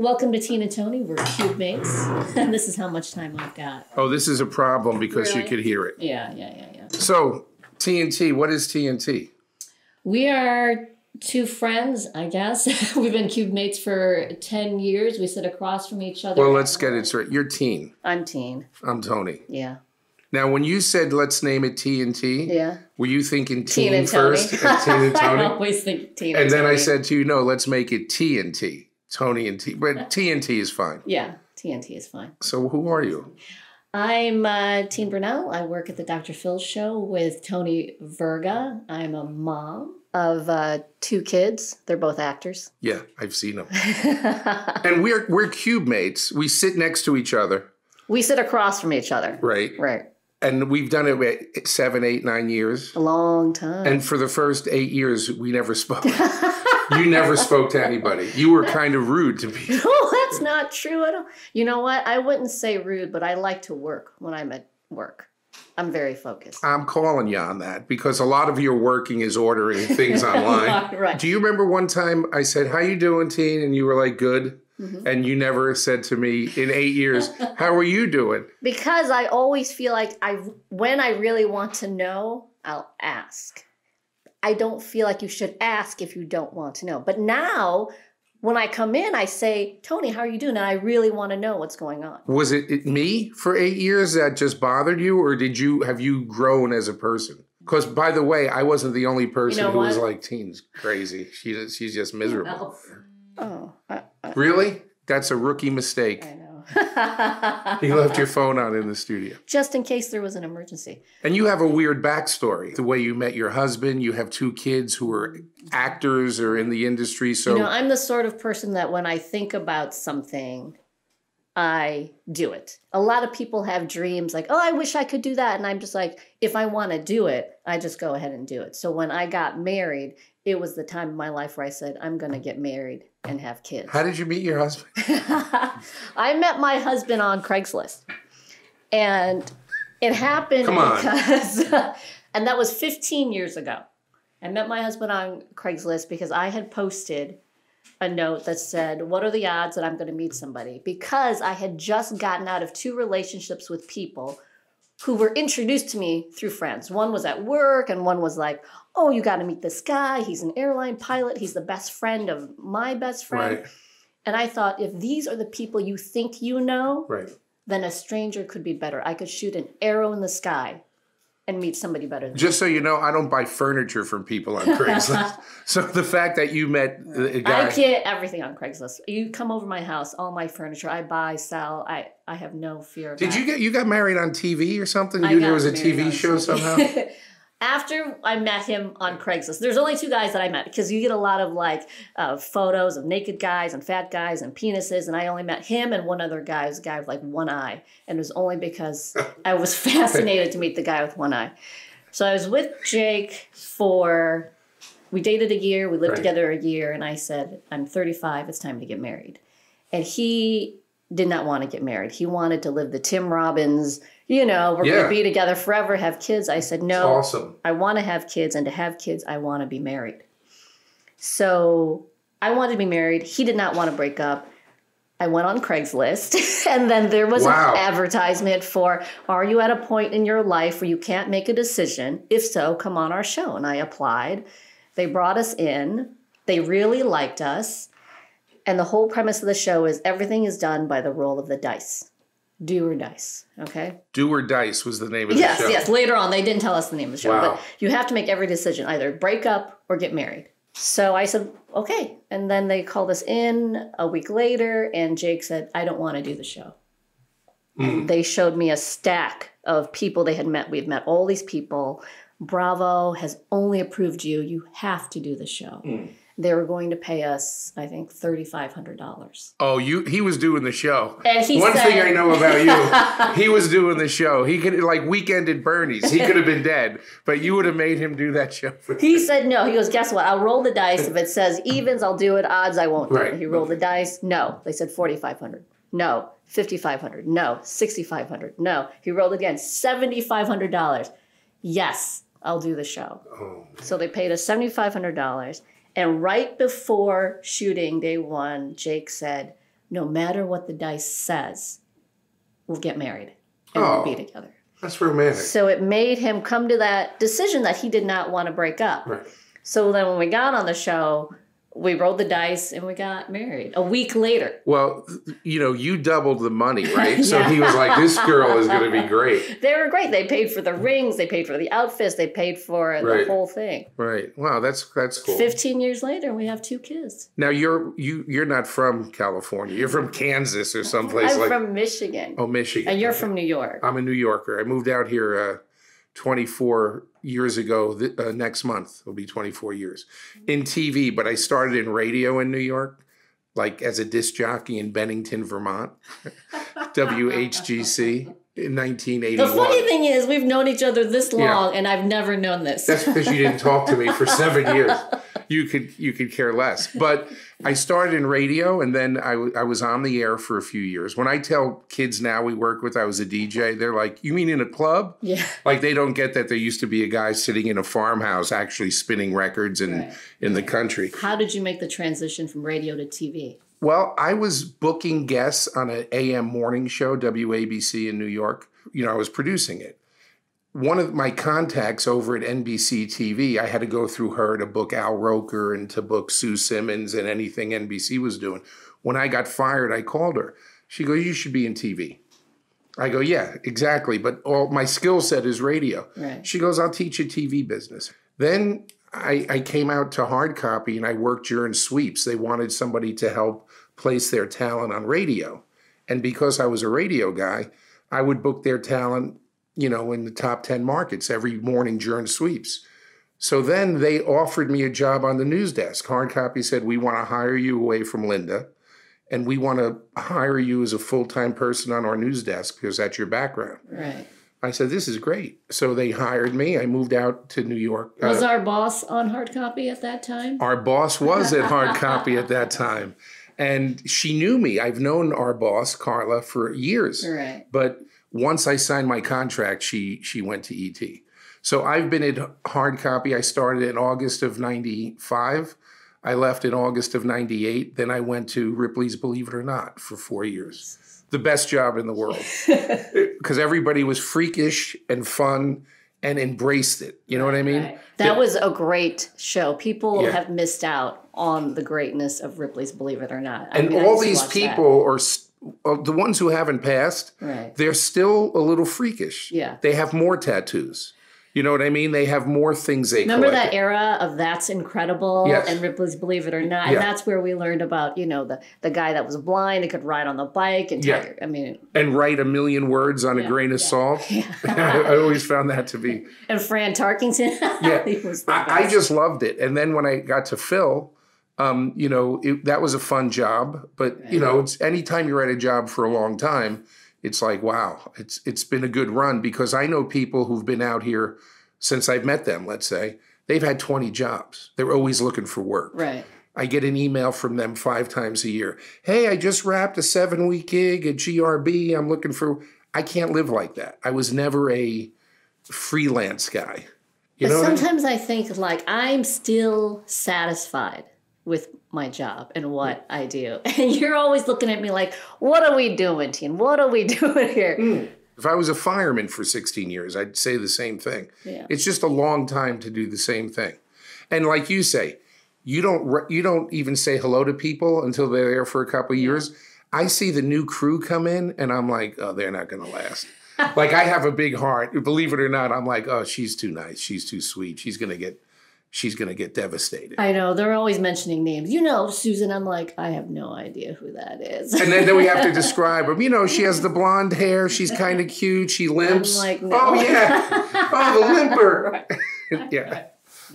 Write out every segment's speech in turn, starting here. Welcome to Teen and Tony. We're cube mates. And this is how much time I've got. Oh, this is a problem because really? You could hear it. Yeah. So, TNT, what is TNT? We are two friends, I guess. We've been cube mates for 10 years. We sit across from each other. Well, let's get it straight. You're Teen. I'm Teen. I'm Tony. Yeah. Now, when you said, let's name it TNT, yeah. Were you thinking Teen and first? Teen and Tony? I always think Teen and Tony. And then I said to you, no, let's make it TNT. Tony and T. But TNT is fine. Yeah, TNT is fine. So who are you? I'm Tien Brunelle. I work at the Dr. Phil Show with Tony Virga. I'm a mom of two kids. They're both actors. Yeah, I've seen them. And we're cube mates. We sit next to each other. We sit across from each other. Right. And we've done it 7, 8, 9 years. A long time. And for the first 8 years, we never spoke. You never spoke to anybody. You were kind of rude to me. No, that's not true at all. You know what? I wouldn't say rude, but I like to work when I'm at work. I'm very focused. I'm calling you on that because a lot of your working is ordering things online. Right. Do you remember one time I said, how you doing, Teen? And you were like, good. Mm-hmm. And you never said to me in 8 years, how are you doing? Because I always feel like when I really want to know, I'll ask. I don't feel like you should ask if you don't want to know. But now, when I come in, I say, Tony, how are you doing? And I really want to know what's going on. Was it me for 8 years that just bothered you? Or have you grown as a person? Because, by the way, I wasn't the only person who was like, Teen's crazy. She's just miserable. Oh. Really? That's a rookie mistake. I know. You left your phone on in the studio. Just in case there was an emergency. And you have a weird backstory. The way you met your husband, you have two kids who are actors or in the industry. So I'm the sort of person that when I think about something, I do it. A lot of people have dreams like, oh, I wish I could do that. And I'm just like, if I want to do it, I just go ahead and do it. So when I got married, it was the time of my life where I said, I'm going to get married and have kids. How did you meet your husband? I met my husband on Craigslist. And it happened and that was 15 years ago. I met my husband on Craigslist because I had posted a note that said, what are the odds that I'm going to meet somebody? Because I had just gotten out of 2 relationships with people who were introduced to me through friends. One was at work and one was like, oh, you got to meet this guy. He's an airline pilot. He's the best friend of my best friend. Right. And I thought, if these are the people you think you know, then a stranger could be better. I could shoot an arrow in the sky and meet somebody better than me. So you know, I don't buy furniture from people on Craigslist. So the fact that you met a guy. I get everything on Craigslist. You come over my house, all my furniture. I buy, sell. I have no fear of that. You got married on TV or something? There was a TV show somehow? After I met him on Craigslist, there's only 2 guys that I met because you get a lot of like photos of naked guys and fat guys and penises. And I only met him and one other guy. It was a guy with like one eye. And it was only because I was fascinated to meet the guy with one eye. So I was with Jake we dated a year, we lived together a year. And I said, I'm 35, it's time to get married. And he did not want to get married. He wanted to live the Tim Robbins, we're going to be together forever, have kids. I said, no, awesome. I want to have kids. And to have kids, I want to be married. So I wanted to be married. He did not want to break up. I went on Craigslist. And then there was an advertisement for, are you at a point in your life where you can't make a decision? If so, come on our show. And I applied. They brought us in. They really liked us. And the whole premise of the show is everything is done by the roll of the dice. Do or Dice, okay? Do or Dice was the name of the show. Yes, later on. They didn't tell us the name of the show. Wow. But you have to make every decision, either break up or get married. So I said, okay. And then they called us in a week later, and Jake said, I don't want to do the show. Mm. They showed me a stack of people they had met. We've met all these people. Bravo has only approved you. You have to do the show. Mm. They were going to pay us, I think, $3,500. Oh, he was doing the show. And One thing I know about you, he was doing the show. He could, like Weekend at Bernie's, he could have been dead, but you would have made him do that show. He said no. He goes, guess what? I'll roll the dice. If it says evens, I'll do it. Odds, I won't do it. He rolled the dice. No. They said $4,500. No. $5,500. No. $6,500. No. He rolled again. $7,500. Yes, I'll do the show. Oh. So they paid us $7,500. And right before shooting day one, Jake said, no matter what the dice says, we'll get married and we'll be together. That's romantic. So it made him come to that decision that he did not want to break up. Right. So then when we got on the show, we rolled the dice and we got married a week later. Well, you know, you doubled the money, right? Yeah. So he was like, this girl is going to be great. They were great. They paid for the rings. They paid for the outfits. They paid for the whole thing. Right. Wow, that's cool. 15 years later, and we have two kids. Now, you're not from California. You're from Kansas or someplace. I'm from Michigan. Oh, Michigan. And you're from New York. I'm a New Yorker. I moved out here 24 years ago. Next month will be 24 years in TV, but I started in radio in New York, like as a disc jockey in Bennington, Vermont, WHGC. In 1981. The funny thing is, we've known each other this long, and I've never known this. That's because you didn't talk to me for 7 years. You could care less. But I started in radio, and then I was on the air for a few years. When I tell kids now we work with, I was a DJ, they're like, you mean in a club? Yeah. Like, they don't get that there used to be a guy sitting in a farmhouse actually spinning records in the country. How did you make the transition from radio to TV? Well, I was booking guests on an AM morning show, WABC in New York. You know, I was producing it. One of my contacts over at NBC TV, I had to go through her to book Al Roker and to book Sue Simmons and anything NBC was doing. When I got fired, I called her. She goes, you should be in TV. I go, yeah, exactly. But all my skill set is radio. Right. She goes, I'll teach you TV business. Then I came out to Hard Copy and I worked during sweeps. They wanted somebody to help place their talent on radio. And because I was a radio guy, I would book their talent, you know, in the top 10 markets every morning during sweeps. So then they offered me a job on the news desk. Hard Copy said, we want to hire you away from Linda and we want to hire you as a full-time person on our news desk because that's your background. Right. I said, this is great. So they hired me. I moved out to New York. Was our boss on Hard Copy at that time? Our boss was at Hard Copy at that time. And she knew me. I've known our boss, Carla, for years. Right. But once I signed my contract, she went to E.T. So I've been at Hard Copy. I started in August of 95. I left in August of 98. Then I went to Ripley's Believe It or Not for 4 years. The best job in the world because everybody was freakish and fun and embraced it. You know what I mean? Right. That was a great show. People have missed out on the greatness of Ripley's Believe It or Not. I mean, all these people are the ones who haven't passed. Right. They're still a little freakish. Yeah. They have more tattoos. You know what I mean? They have more things they remember collected. That era of That's Incredible and Ripley's Believe It or Not. Yeah. And that's where we learned about, you know, the guy that was blind and could ride on the bike and I mean, and write a million words on a grain of salt. Yeah. I always found that to be. And Fran Tarkenton. I just loved it. And then when I got to Phil, you know, that was a fun job. But you know, it's anytime you're at a job for a long time, it's like, wow, it's been a good run because I know people who've been out here since I've met them, let's say. They've had 20 jobs. They're always looking for work. Right. I get an email from them 5 times a year. Hey, I just wrapped a 7-week gig at GRB. I'm looking for – I can't live like that. I was never a freelance guy. You know sometimes I think, like, I'm still satisfied with my job and what I do. And you're always looking at me like, what are we doing, Tien? What are we doing here? If I was a fireman for 16 years, I'd say the same thing. Yeah. It's just a long time to do the same thing. And like you say, you don't even say hello to people until they're there for a couple of years. I see the new crew come in and I'm like, oh, they're not going to last. Like, I have a big heart. Believe it or not, I'm like, oh, she's too nice. She's too sweet. She's going to get devastated. I know. They're always mentioning names. You know, Susan, I'm like, I have no idea who that is. And then we have to describe them. You know, she has the blonde hair. She's kind of cute. She limps. I'm like, no. Oh, yeah. Oh, the limper. Right. Yeah.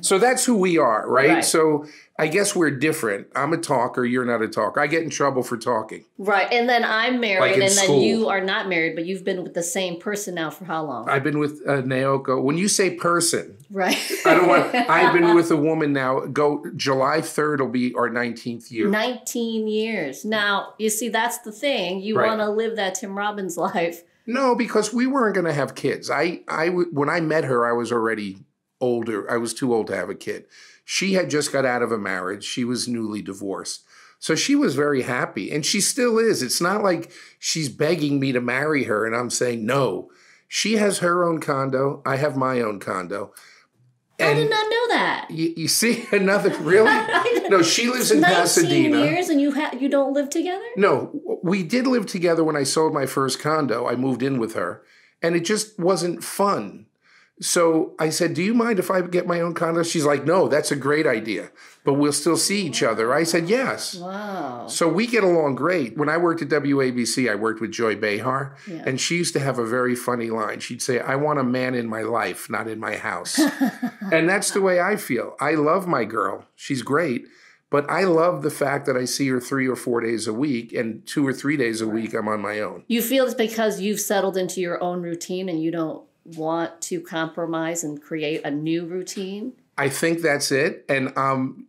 So that's who we are, right? So I guess we're different. I'm a talker. You're not a talker. I get in trouble for talking. Right. And then I'm married. Like and school. Then you are not married, but you've been with the same person now for how long? I've been with Naoko. When you say person. Right. I've been with a woman now. July 3rd will be our 19th year. 19 years. Now, you see, that's the thing. You want to live that Tim Robbins life. No, because we weren't going to have kids. When I met her, I was already older. I was too old to have a kid. She had just got out of a marriage. She was newly divorced. So she was very happy, and she still is. It's not like she's begging me to marry her and I'm saying no. She has her own condo. I have my own condo. And I did not know that. You see, another, really? No, she lives in Pasadena. 19 years and you don't live together? No, we did live together when I sold my first condo. I moved in with her, and it just wasn't fun. So I said, do you mind if I get my own condo? She's like, no, that's a great idea, but we'll still see each other. I said, yes. Wow. So we get along great. When I worked at WABC, I worked with Joy Behar, yeah, and she used to have a very funny line. She'd say, I want a man in my life, not in my house. And that's the way I feel. I love my girl. She's great. But I love the fact that I see her 3 or 4 days a week, and 2 or 3 days a week I'm on my own. You feel it's because you've settled into your own routine and you don't want to compromise and create a new routine? I think that's it. And I'm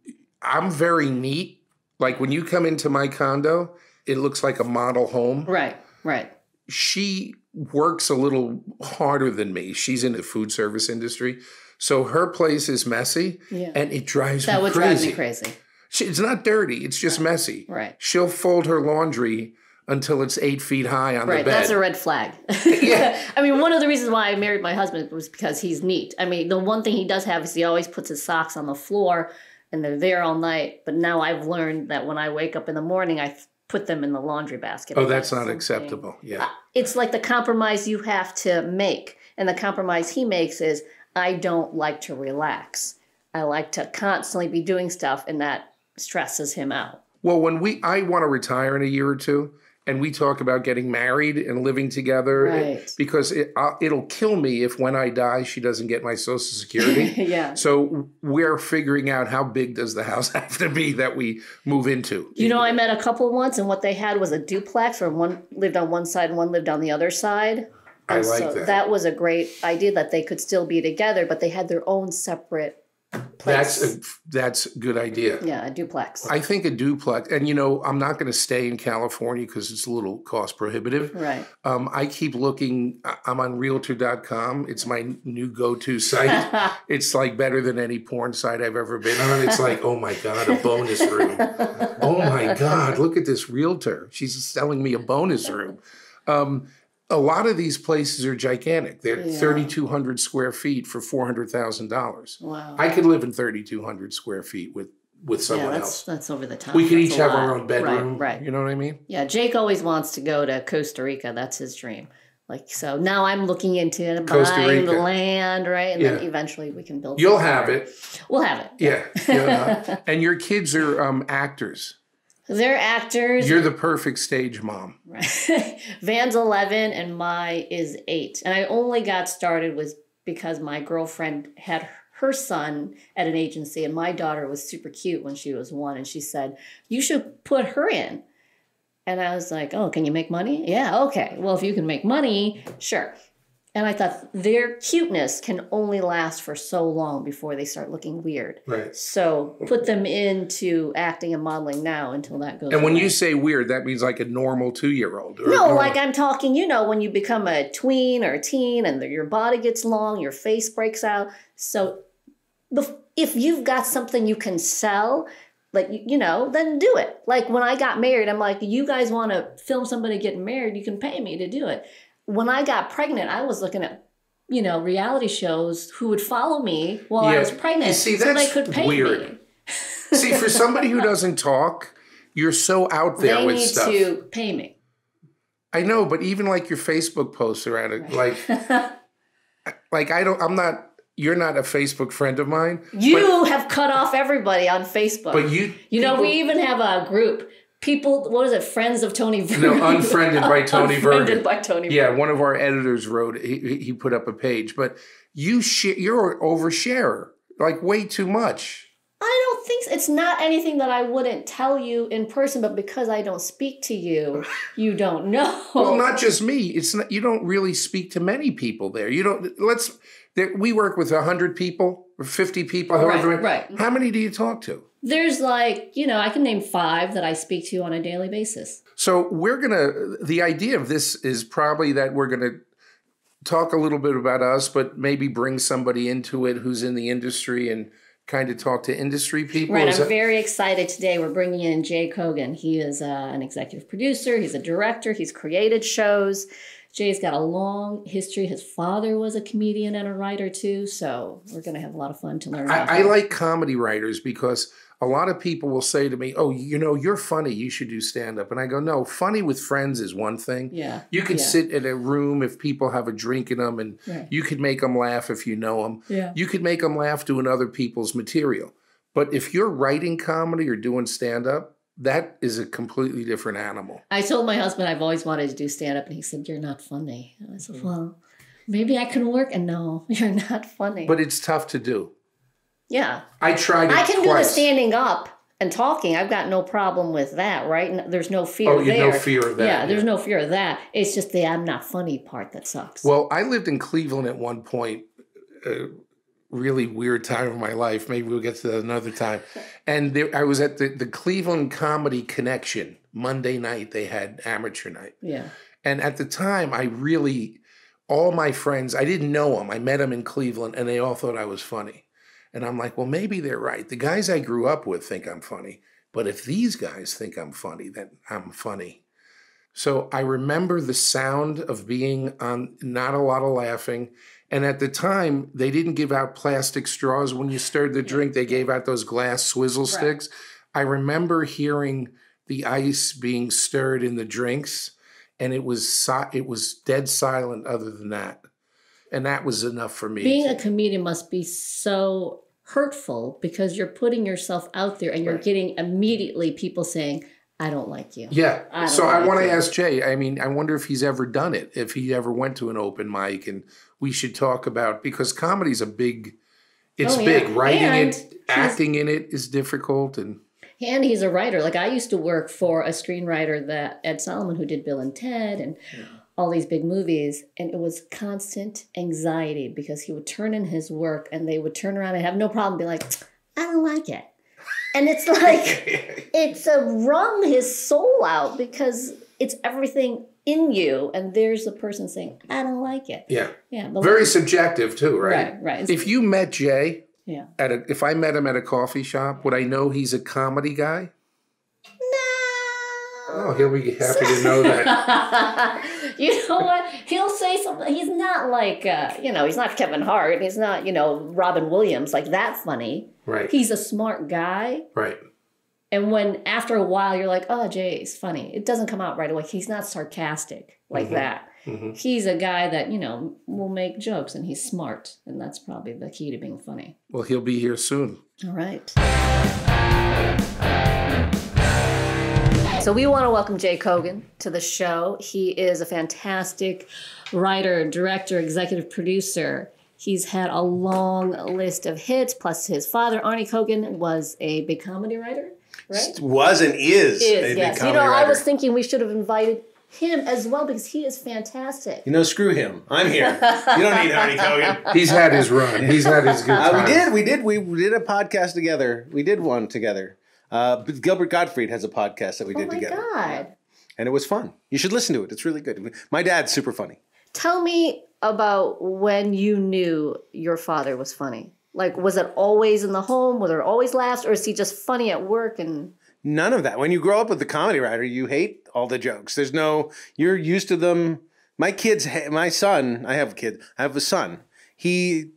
very neat. Like when you come into my condo, it looks like a model home. Right, right. She works a little harder than me. She's in the food service industry. So her place is messy, yeah, and it drives me crazy. That would drive me crazy. It's not dirty. It's just messy. Right. She'll fold her laundry until it's 8 feet high on the bed. Right, that's a red flag. Yeah. I mean, one of the reasons why I married my husband was because he's neat. I mean, the one thing he does have is he always puts his socks on the floor, and they're there all night. But now I've learned that when I wake up in the morning, I put them in the laundry basket. Oh, that's not acceptable. Yeah. It's like the compromise you have to make. And the compromise he makes is, I don't like to relax. I like to constantly be doing stuff, and that stresses him out. Well, when I want to retire in a year or two, and we talk about getting married and living together, right, because it'll kill me if when I die, she doesn't get my Social Security. Yeah. So we're figuring out how big does the house have to be that we move into. You know, I met a couple once, and what they had was a duplex where one lived on one side and one lived on the other side. And I like so that was a great idea that they could still be together, but they had their own separate place. That's a good idea. Yeah, a duplex. I think a duplex. And, you know, I'm not going to stay in California because it's a little cost prohibitive. Right. I keep looking. I'm on Realtor.com. It's my new go-to site. It's like better than any porn site I've ever been on. It's like, oh, my God, a bonus room. Oh, my God, look at this realtor. She's selling me a bonus room. A lot of these places are gigantic. They're, yeah, 3,200 square feet for $400,000. Wow. I could live in 3,200 square feet with someone else. That's over the top. We could each have our own bedroom. Right, right. You know what I mean? Yeah, Jake always wants to go to Costa Rica. That's his dream. Like, so now I'm looking into buying the land, right? And then eventually we can build. You'll have it. We'll have it. Yeah. And your kids are actors. They're actors. You're the perfect stage mom. Right. Van's 11 and Mai is 8. And I only got started was because my girlfriend had her son at an agency, and my daughter was super cute when she was 1, and she said, you should put her in. And I was like, oh, can you make money? Yeah, okay. Well, if you can make money, sure. And I thought their cuteness can only last for so long before they start looking weird. Right. So put them into acting and modeling now until that goes away. And when you say weird, that means like a normal 2-year-old. No, like I'm talking, you know, when you become a tween or a teen and your body gets long, your face breaks out. So if you've got something you can sell, like, you know, then do it. Like when I got married, I'm like, you guys want to film somebody getting married, you can pay me to do it. When I got pregnant, I was looking at, you know, reality shows who would follow me while I was pregnant, see, so they could pay weird. Me. See, for somebody who doesn't talk, you're so out there with stuff. They need to pay me. I know, but even like your Facebook posts around it, like you're not a Facebook friend of mine. You have cut off everybody on Facebook. But you know, we even have a group. People, what is it? Friends of Tony Virga. No, Unfriended by Tony Virga. Unfriended by Tony Virga. Yeah, one of our editors wrote, he put up a page. But you're an oversharer, like way too much. I don't think so. It's not anything that I wouldn't tell you in person, but because I don't speak to you, you don't know. Well, not just me. It's not, you don't really speak to many people there. You don't. We work with 100 people or 50 people. Right. How many do you talk to? There's like, you know, I can name 5 that I speak to on a daily basis. So the idea of this is probably that we're going to talk a little bit about us, but maybe bring somebody into it who's in the industry and kind of talk to industry people? Right. I'm very excited today. We're bringing in Jay Kogen. He is an executive producer. He's a director. He's created shows. Jay's got a long history. His father was a comedian and a writer, too. So we're going to have a lot of fun to learn about. I like comedy writers because a lot of people will say to me, oh, you know, you're funny. You should do stand-up. And I go, no, funny with friends is one thing. Yeah. You can sit in a room if people have a drink in them, and you could make them laugh if you know them. Yeah. You could make them laugh doing other people's material. But if you're writing comedy or doing stand-up, that is a completely different animal. I told my husband I've always wanted to do stand-up, and he said, you're not funny. I said, well, maybe I can work. And no, you're not funny. But it's tough to do. Yeah. I tried it twice. I can do the standing up and talking. I've got no problem with that, right? There's no fear there. Oh, you have no fear of that. Yeah, there's no fear of that. It's just the I'm not funny part that sucks. Well, I lived in Cleveland at one point, really weird time of my life. Maybe we'll get to that another time. And there, I was at the Cleveland Comedy Connection. Monday night, they had amateur night. Yeah. And at the time, I really, all my friends, I didn't know them. I met them in Cleveland, and they all thought I was funny. And I'm like, well, maybe they're right. The guys I grew up with think I'm funny. But if these guys think I'm funny, then I'm funny. So I remember the sound of being on, not a lot of laughing. And at the time, they didn't give out plastic straws. When you stirred the drink, they gave out those glass swizzle sticks. I remember hearing the ice being stirred in the drinks, and it was dead silent other than that. And that was enough for me. Being a comedian must be so hurtful because you're putting yourself out there and you're getting immediately people saying, I don't like you. Yeah. I want to ask Jay, I mean, I wonder if he's ever done it, if he ever went to an open mic, and we should talk about, because comedy's a big, it's big. Writing and it, acting in it is difficult. And he's a writer. Like I used to work for a screenwriter, that Ed Solomon, who did Bill and Ted and all these big movies. And it was constant anxiety because he would turn in his work and they would turn around and have no problem, be like, I don't like it. And it's like, it's wrung his soul out because it's everything in you. And there's the person saying, I don't like it. Yeah. Yeah. Very subjective too, right? Right, right. If you met Jay, if I met him at a coffee shop, would I know he's a comedy guy? No. Oh, he'll be happy to know that. You know what? He'll say something. He's not like, you know, he's not Kevin Hart. He's not, you know, Robin Williams, like that funny. Right. He's a smart guy. Right. And when after a while you're like, oh, Jay's funny. It doesn't come out right away. He's not sarcastic like that. Mm-hmm. He's a guy that, you know, will make jokes and he's smart. And that's probably the key to being funny. Well, he'll be here soon. All right. So we want to welcome Jay Kogen to the show. He is a fantastic writer, director, executive producer. He's had a long list of hits, plus his father, Arnie Kogen, was a big comedy writer, right? Was and is yes. You know, I was thinking we should have invited him as well because he is fantastic. You know, screw him. I'm here. You don't need Arnie Kogen. He's had his run. He's had his good time. We did a podcast together. We did one together. Gilbert Gottfried has a podcast that we did together. Oh, my God. And it was fun. You should listen to it. It's really good. My dad's super funny. Tell me about when you knew your father was funny. Like, was it always in the home? Was there always laughs? Or is he just funny at work? And none of that. When you grow up with the comedy writer, you hate all the jokes. There's no, you're used to them. My kids, my son, I have a kid. I have a son. He,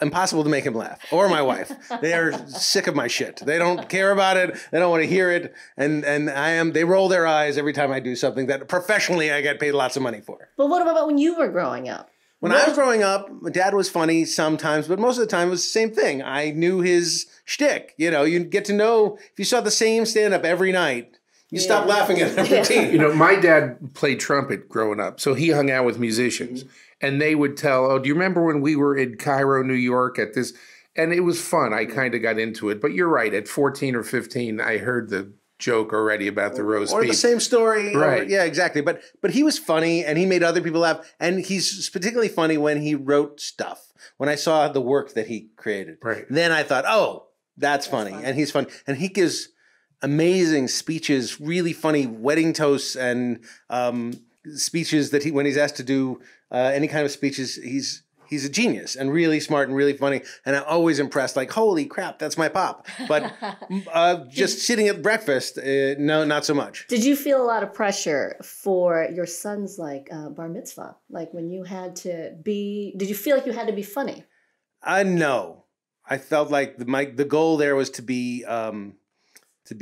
impossible to make him laugh. Or my wife. They are sick of my shit. They don't care about it. They don't want to hear it. And I am, they roll their eyes every time I do something that professionally I got paid lots of money for. But what about when you were growing up? When I was growing up, my dad was funny sometimes, but most of the time it was the same thing. I knew his shtick. You know, you get to know, if you saw the same stand-up every night, you stop laughing at every routine. You know, my dad played trumpet growing up, so he hung out with musicians. And they would tell, oh, do you remember when we were in Cairo, New York at this? And it was fun. I kind of got into it. But you're right. At 14 or 15, I heard the joke already about the roast beef. Or the same story. Right. Or, yeah, exactly. But he was funny, and he made other people laugh. And he's particularly funny when he wrote stuff. When I saw the work that he created. Right. Then I thought, oh, that's funny. And he's funny. And he gives amazing speeches, really funny wedding toasts and speeches that he, when he's asked to do any kind of speeches, he's he's a genius and really smart and really funny. And I'm always impressed, like, holy crap, that's my pop. But just sitting at breakfast, no, not so much. Did you feel a lot of pressure for your son's, like, bar mitzvah? Like, when you had to be, did you feel like you had to be funny? No. I felt like the goal there was to be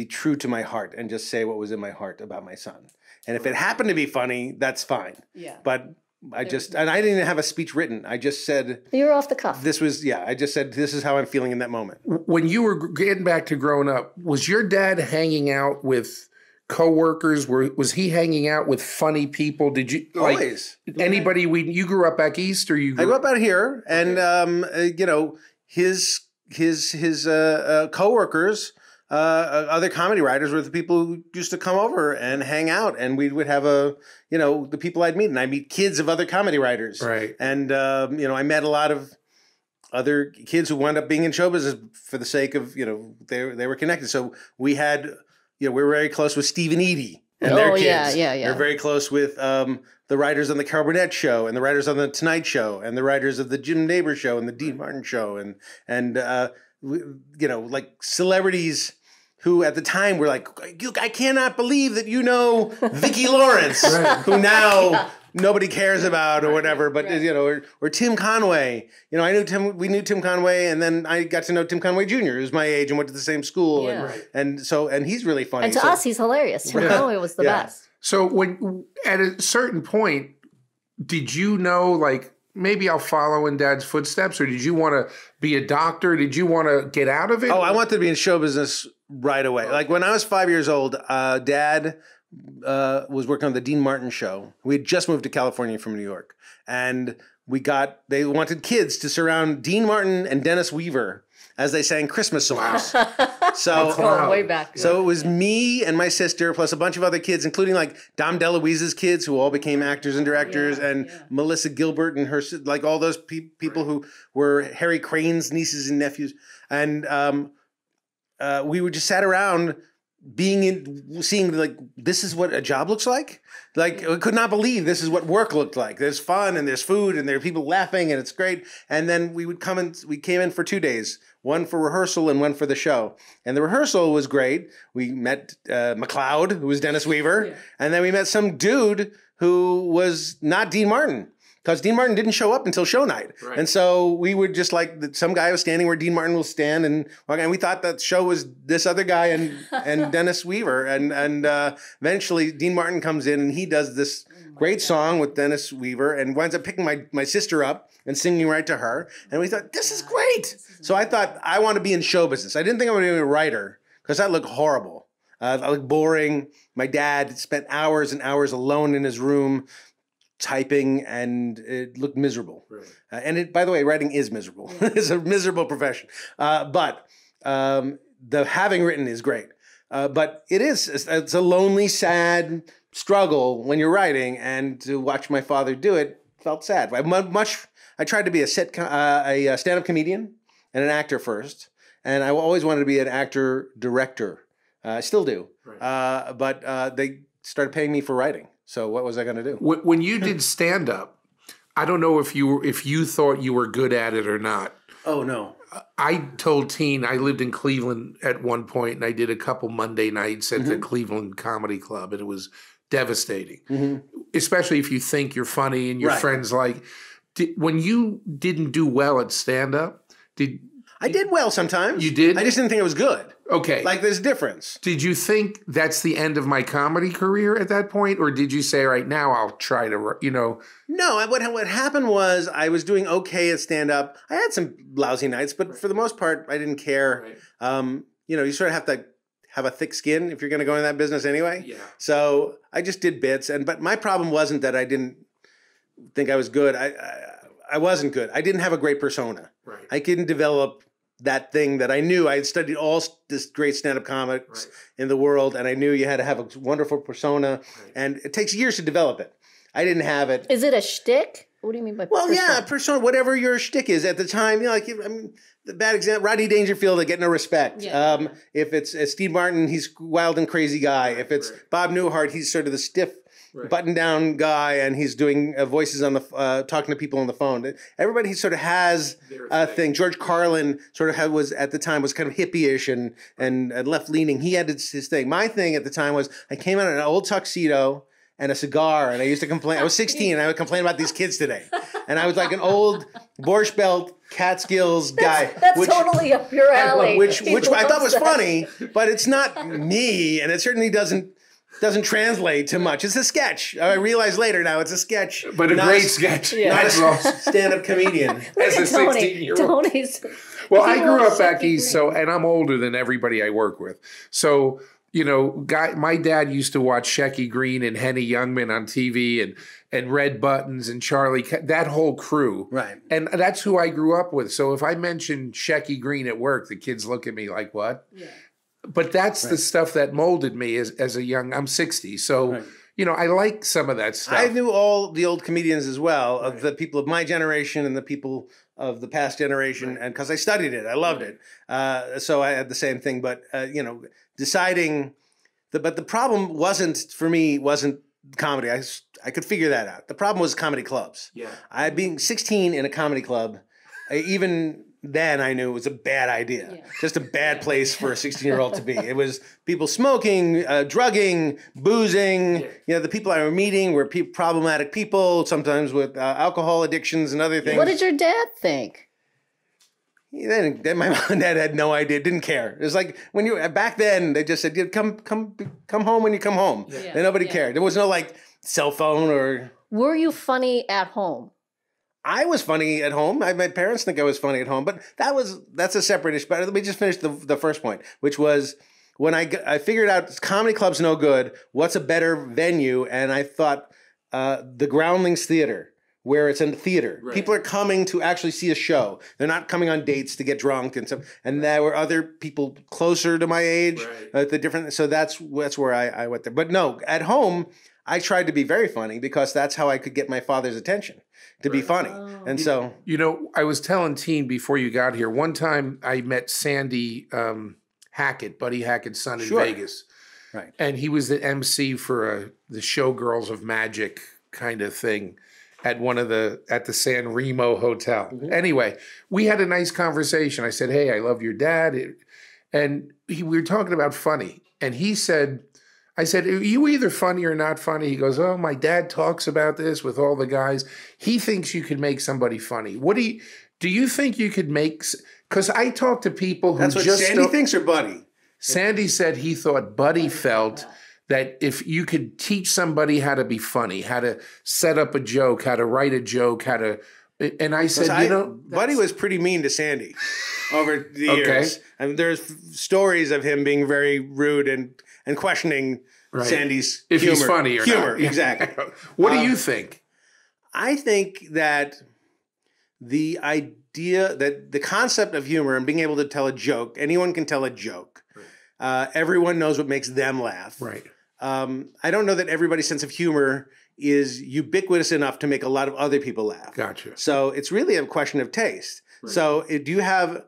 true to my heart and just say what was in my heart about my son. And if it happened to be funny, that's fine. Yeah. But I just, and I didn't have a speech written. I just said. You're off the cuff. This was, yeah, I just said, this is how I'm feeling in that moment. When you were getting back to growing up, was your dad hanging out with coworkers? Was he hanging out with funny people? Did you, like, always. Anybody, you grew up back east or you grew up? I grew up out here. And, you know, his coworkers, other comedy writers were the people who used to come over and hang out, and we would have you know, the people I'd meet, and I meet kids of other comedy writers. Right. And, you know, I met a lot of other kids who wound up being in show business for the sake of, you know, they were connected. So we had, you know, we were very close with Steve and Edie and their kids. Yeah. We're very close with, the writers on the Carl Burnett Show and the writers on the Tonight Show and the writers of the Jim Neighbor Show and the Dean Martin Show and you know, like celebrities who at the time were like, I cannot believe that you know Vicki Lawrence, right. Who now nobody cares about or whatever, but you know, or Tim Conway. You know, we knew Tim Conway, and then I got to know Tim Conway Jr., who's my age and went to the same school, and he's really funny. And to us, he's hilarious. Tim Conway was the best. So when at a certain point, did you know, like, maybe I'll follow in Dad's footsteps, or did you want to be a doctor? Did you want to get out of it? Oh, I wanted to be in show business right away. Like when I was 5 years old, Dad was working on the Dean Martin Show. We had just moved to California from New York, and they wanted kids to surround Dean Martin and Dennis Weaver as they sang Christmas songs. So way back. So it was me and my sister plus a bunch of other kids, including like Dom DeLuise's kids, who all became actors and directors, and Melissa Gilbert and her, like all those people who were Harry Crane's nieces and nephews. And we were just sat around seeing like, this is what a job looks like. Like I could not believe this is what work looked like. There's fun and there's food and there are people laughing and it's great. And then we came in for 2 days. One for rehearsal and one for the show. And the rehearsal was great. We met McLeod, who was Dennis Weaver. Yeah. And then we met some dude who was not Dean Martin, because Dean Martin didn't show up until show night. Right. And so we were just like, some guy was standing where Dean Martin will stand. And we thought that show was this other guy and Dennis Weaver. And eventually Dean Martin comes in and he does this great song with Dennis Weaver and winds up picking my sister up and singing right to her. And we thought, this is great. So I thought, I want to be in show business. I didn't think I would be a writer, because that looked horrible. I looked boring. My dad spent hours and hours alone in his room typing, and it looked miserable. Really? By the way, writing is miserable. It's a miserable profession. The having written is great. But it's a lonely, sad struggle when you're writing. And to watch my father do it felt sad. I tried to be a stand-up comedian and an actor first, and I always wanted to be an actor-director. I still do, right. but they started paying me for writing. So what was I going to do? When you did stand-up, I don't know if you thought you were good at it or not. Oh no! I told Tien, I lived in Cleveland at one point, and I did a couple Monday nights at the Cleveland Comedy Club, and it was devastating, especially if you think you're funny and your friends like. When you didn't do well at stand-up, I did well sometimes. You did? I just didn't think it was good. Okay. Like, there's a difference. Did you think that's the end of my comedy career at that point? Or did you say, right now, I'll try to, you know? No, what happened was I was doing okay at stand-up. I had some lousy nights, but for the most part, I didn't care. Right. You know, you sort of have to have a thick skin if you're going to go in that business anyway. Yeah. So I just did bits. But my problem wasn't that I didn't think I was good. I wasn't good. I didn't have a great persona. Right. I couldn't develop that thing that I knew. I had studied all this great stand-up comics in the world, and I knew you had to have a wonderful persona, and it takes years to develop it. I didn't have it. Is it a shtick? What do you mean by persona? Whatever your shtick is at the time. You know, like, I mean, the bad example, Rodney Dangerfield, I get no respect. Yeah. If it's Steve Martin, he's wild and crazy guy. If it's Bob Newhart, he's sort of the stiff right. button-down guy, and he's doing voices on the talking to people on the phone. Everybody sort of has a thing. George Carlin sort of was at the time was kind of hippie-ish and left-leaning. He had his thing. My thing at the time was I came out in an old tuxedo and a cigar, and I used to complain. I was 16, and I would complain about these kids today. And I was like an old Borscht Belt Catskills guy. That's which, totally up your alley. Which I thought was funny, but it's not me, and it certainly doesn't translate to much. It's a sketch. I realize later now it's a sketch. But a great sketch. Yeah. Not a stand-up comedian. As a 16-year-old. Tony's. Well, I grew up back east, so, and I'm older than everybody I work with. So, you know, my dad used to watch Shecky Greene and Henny Youngman on TV and Red Buttons and Charlie, that whole crew. Right. And that's who I grew up with. So if I mention Shecky Greene at work, the kids look at me like, what? Yeah. But that's right. the stuff that molded me as a young, I'm 60. So, right. you know, I like some of that stuff. I knew all the old comedians as well, right. of the people of my generation and the people of the past generation. Right. And because I studied it, I loved right. it. So I had the same thing, but, you know, deciding, but the problem wasn't, for me, wasn't comedy. I could figure that out. The problem was comedy clubs. Yeah. I being 16 in a comedy club, even then I knew it was a bad idea. Yeah. Just a bad place for a 16-year-old to be. It was people smoking, drugging, boozing. Yeah. You know, the people I were meeting were problematic people, sometimes with alcohol addictions and other things. What did your dad think? Then my mom and dad had no idea, didn't care. It was like when you back then they just said, "Come home when you come home." Yeah. And nobody yeah. cared. There was no like cell phone or. Were you funny at home? I was funny at home. My parents think I was funny at home, but that's a separate issue. But let me just finish the first point, which was when I figured out comedy club's no good. What's a better venue? And I thought the Groundlings Theater. Where it's in the theater. Right. People are coming to actually see a show. They're not coming on dates to get drunk and stuff. And right. there were other people closer to my age, right. The different, so that's where I went there. But no, at home, I tried to be very funny because that's how I could get my father's attention, to right. be funny. Oh. And so. You know, I was telling Tien before you got here, one time I met Sandy Hackett, Buddy Hackett's son in sure. Vegas. Right. And he was the MC for the Showgirls of Magic kind of thing. At one of the, at the San Remo Hotel. Mm-hmm. Anyway, we had a nice conversation. I said, hey, I love your dad. And we were talking about funny. And he said, I said, are you either funny or not funny? He goes, oh, my dad talks about this with all the guys. He thinks you could make somebody funny. What do you think you could make, because I talk to people who that's what just Sandy thinks or Buddy? Sandy said he thought Buddy felt that if you could teach somebody how to be funny, how to set up a joke, how to write a joke, how to, and I said, you know. Buddy was pretty mean to Sandy over the okay. years. I mean, there's stories of him being very rude and questioning right. Sandy's if humor. If he's funny or humor, not. Exactly. What do you think? I think that the idea, that the concept of humor and being able to tell a joke, anyone can tell a joke. Right. Everyone knows what makes them laugh. Right. I don't know that everybody's sense of humor is ubiquitous enough to make a lot of other people laugh. Gotcha. So it's really a question of taste. Right. So do you have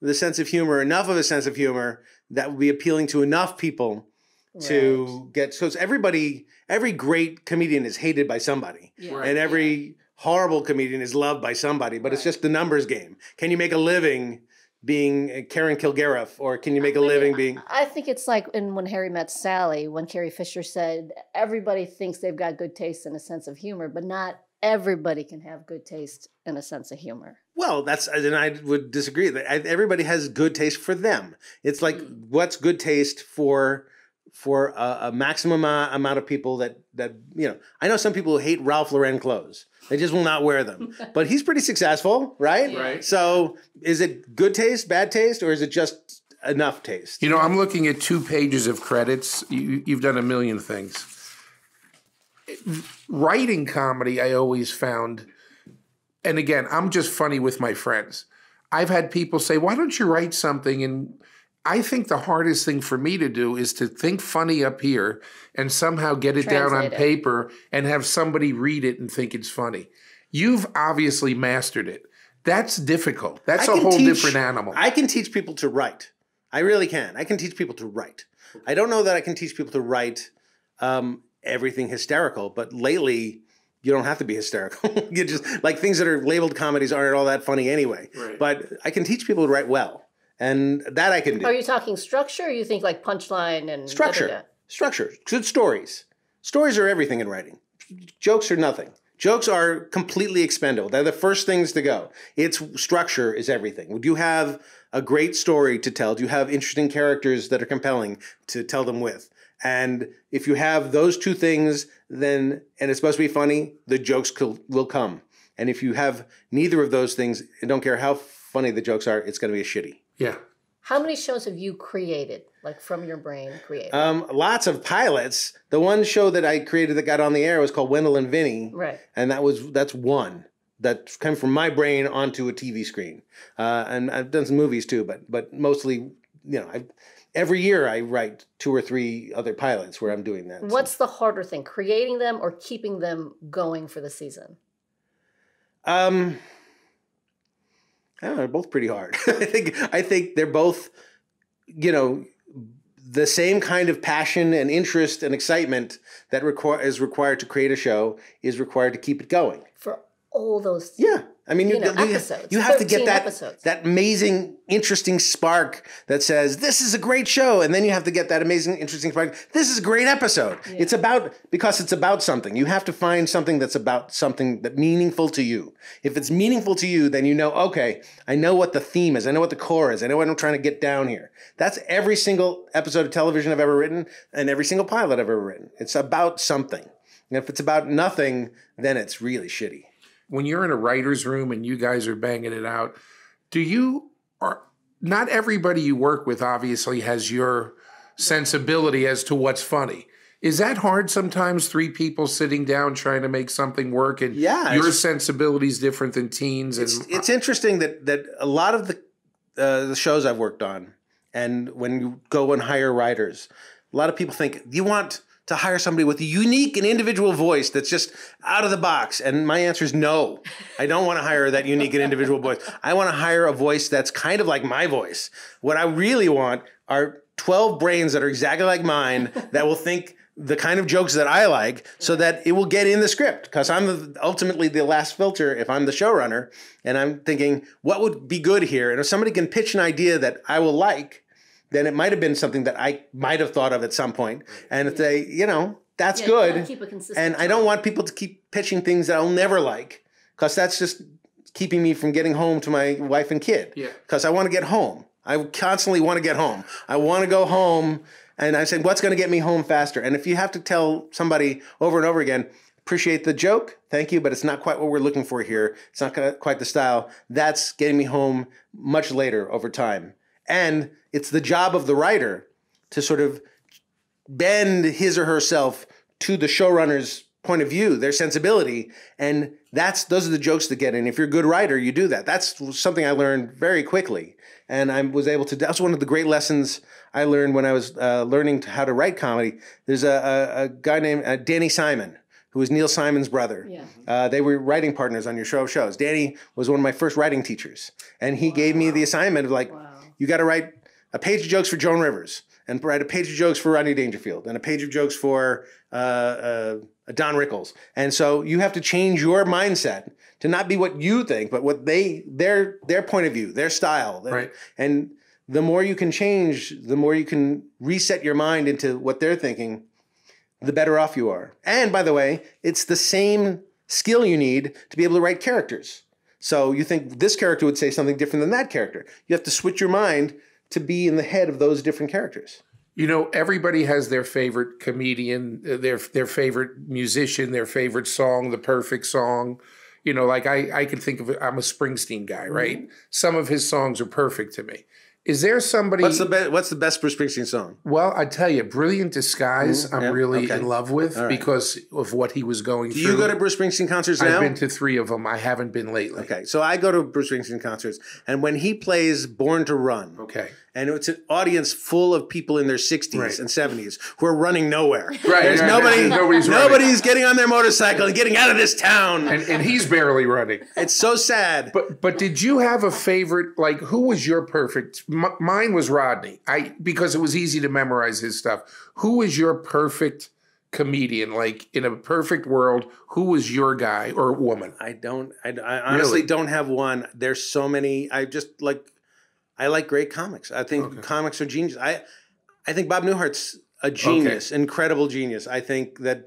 the sense of humor, enough of a sense of humor that would be appealing to enough people right. to get, so it's everybody, every great comedian is hated by somebody yeah. right. and every yeah. horrible comedian is loved by somebody, but right. it's just the numbers game. Can you make a living being Karen Kilgariff, or can you make a living being? I think it's like in When Harry Met Sally, when Carrie Fisher said, everybody thinks they've got good taste and a sense of humor, but not everybody can have good taste and a sense of humor. Well, that's, and I would disagree. Everybody has good taste for them. It's like, what's good taste for a maximum amount of people that, you know, I know some people who hate Ralph Lauren clothes. They just will not wear them. But he's pretty successful, right? Right. So is it good taste, bad taste, or is it just enough taste? You know, I'm looking at 2 pages of credits. You've done a million things. Writing comedy, I always found, and again, I'm just funny with my friends. I've had people say, why don't you write something? And I think the hardest thing for me to do is to think funny up here and somehow get it down on paper and have somebody read it and think it's funny. You've obviously mastered it. That's difficult. That's a whole different animal. I can teach people to write. I really can. I can teach people to write. I don't know that I can teach people to write everything hysterical, but lately you don't have to be hysterical. You just like things that are labeled comedies aren't all that funny anyway. Right. But I can teach people to write well, and that I can do. Are you talking structure? Or you think like punchline and structure? Da, da, da? Structure. Good stories. Stories are everything in writing. Jokes are nothing. Jokes are completely expendable. They're the first things to go. It's structure is everything. Do you have a great story to tell? Do you have interesting characters that are compelling to tell them with? And if you have those two things, then, and it's supposed to be funny, the jokes will come. And if you have neither of those things, and don't care how funny the jokes are, it's going to be a shitty. Yeah. How many shows have you created, like from your brain created? Lots of pilots. The one show that I created that got on the air was called Wendell and Vinny. Right. And that's one that came from my brain onto a TV screen. And I've done some movies too, but mostly, you know, every year I write 2 or 3 other pilots where I'm doing that. What's the harder thing, creating them or keeping them going for the season? I don't know, they're both pretty hard. I think they're both, you know, the same kind of passion and interest and excitement that is required to create a show is required to keep it going. For all those, yeah, I mean, episodes, you have to get that amazing, interesting spark that says this is a great show, and then you have to get that amazing, interesting spark. This is a great episode. Yeah. It's about something. You have to find something that's about something that's meaningful to you. If it's meaningful to you, then you know, okay, I know what the theme is. I know what the core is. I know what I'm trying to get down here. That's every single episode of television I've ever written and every single pilot I've ever written. It's about something. And if it's about nothing, then it's really shitty. When you're in a writer's room and you guys are banging it out, not everybody you work with obviously has your sensibility as to what's funny. Is that hard sometimes, 3 people sitting down trying to make something work, and yeah, your sensibility is different than teens? It's interesting that a lot of the shows I've worked on, and when you go and hire writers, a lot of people think, you want to hire somebody with a unique and individual voice that's just out of the box. And my answer is no. I don't want to hire that unique and individual voice. I want to hire a voice that's kind of like my voice. What I really want are 12 brains that are exactly like mine that will think the kind of jokes that I like so that it will get in the script, because I'm ultimately the last filter if I'm the showrunner and I'm thinking, what would be good here? And if somebody can pitch an idea that I will like, then it might have been something that I might have thought of at some point. And if they, you know, that's good. Keep a consistent I don't want people to keep pitching things that I'll never like, because that's just keeping me from getting home to my wife and kid. Yeah. Because I want to get home. I constantly want to get home. I want to go home. And I said, what's going to get me home faster? And if you have to tell somebody over and over again, appreciate the joke, thank you, but it's not quite what we're looking for here. It's not quite the style. That's getting me home much later over time. And it's the job of the writer to sort of bend his or herself to the showrunner's point of view, their sensibility, and those are the jokes to get in. If you're a good writer, you do that. That's something I learned very quickly, and I was able to. That's one of the great lessons I learned when I was learning how to write comedy. There's a guy named Danny Simon, who was Neil Simon's brother. Yeah. They were writing partners on your show of shows. Danny was one of my first writing teachers, and he gave me the assignment of like, you got to write a page of jokes for Joan Rivers, and write a page of jokes for Rodney Dangerfield, and a page of jokes for Don Rickles. And so you have to change your mindset to not be what you think, but what their point of view, their style. Right. And the more you can change, the more you can reset your mind into what they're thinking, the better off you are. And by the way, it's the same skill you need to be able to write characters. So you think this character would say something different than that character. You have to switch your mind to be in the head of those different characters. You know, everybody has their favorite comedian, their favorite musician, their favorite song, the perfect song. You know, like I can think of, I'm a Springsteen guy, right? Mm-hmm. Some of his songs are perfect to me. Is there somebody... What's the best Bruce Springsteen song? Well, I tell you, Brilliant Disguise, mm-hmm. I'm really in love with because of what he was going through. Do you go to Bruce Springsteen concerts now? I've been to 3 of them. I haven't been lately. Okay, so I go to Bruce Springsteen concerts, and when he plays Born to Run, and it's an audience full of people in their 60s and 70s who are running nowhere. Right. There's nobody's getting on their motorcycle and getting out of this town. And he's barely running. It's so sad. But did you have a favorite, like, who was your perfect... Mine was Rodney, because it was easy to memorize his stuff. Who was your perfect comedian? Like, in a perfect world, who was your guy or woman? I honestly don't have one. There's so many. I just like, I like great comics. I think comics are genius. I think Bob Newhart's a genius, incredible genius. I think that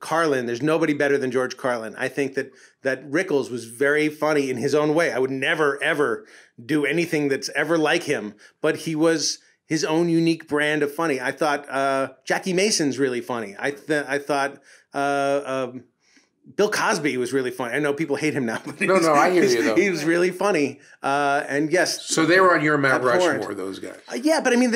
Carlin, there's nobody better than George Carlin. I think that Rickles was very funny in his own way. I would never, ever do anything that's ever like him, but he was his own unique brand of funny. I thought Jackie Mason's really funny. I thought Bill Cosby was really funny. I know people hate him now. But no, I hear you though. He was really funny, and yes. So they were on your Mount Rushmore, those guys. Yeah, but I mean,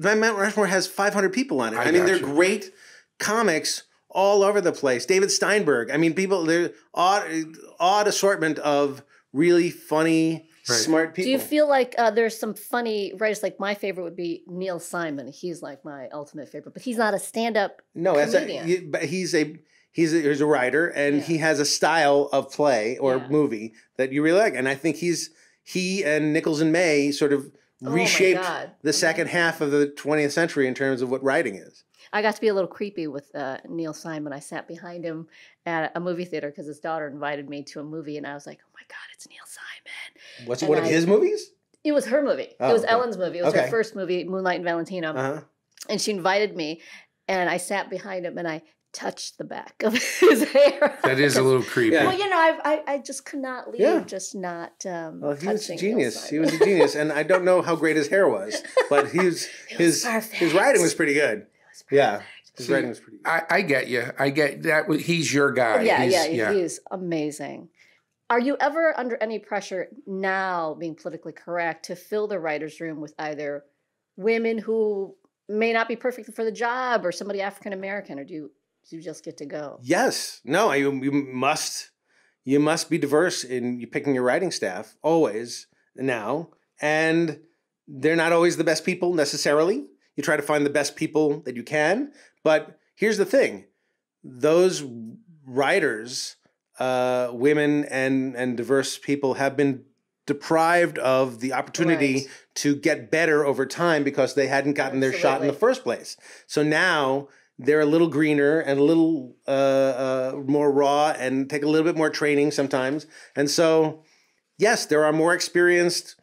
my Mount Rushmore has 500 people on it. I mean, they're great comics all over the place. David Steinberg. I mean, people. They're odd assortment of really funny. Right. Smart people. Do you feel like there's some funny writers? Like, my favorite would be Neil Simon. He's like my ultimate favorite, but he's not a stand-up comedian. But he's a writer, and he has a style of play or movie that you really like. And I think he and Nichols and May sort of reshaped the second half of the 20th century in terms of what writing is. I got to be a little creepy with Neil Simon. I sat behind him at a movie theater because his daughter invited me to a movie, and I was like, oh my God, it's Neil Simon. What's one of his movies? It was her movie. Oh, it was Ellen's movie. It was her first movie, Moonlight and Valentino. And she invited me, and I sat behind him, and I touched the back of his hair. That is a little creepy. Well, you know, I just could not leave just not touching. Well, he was a genius, and I don't know how great his hair was, but his writing was pretty good. Yeah, his writing was pretty good. I get you. I get that. He's your guy. Yeah, he is amazing. Are you ever under any pressure now, being politically correct, to fill the writer's room with either women who may not be perfect for the job or somebody African-American, or do you just get to go? Yes. No, you must be diverse in picking your writing staff always now. And they're not always the best people necessarily. You try to find the best people that you can. But here's the thing. Those writers, women and diverse people, have been deprived of the opportunity to get better over time because they hadn't gotten their shot in the first place. So now they're a little greener and a little more raw and take a little bit more training sometimes. And so, yes, there are more experienced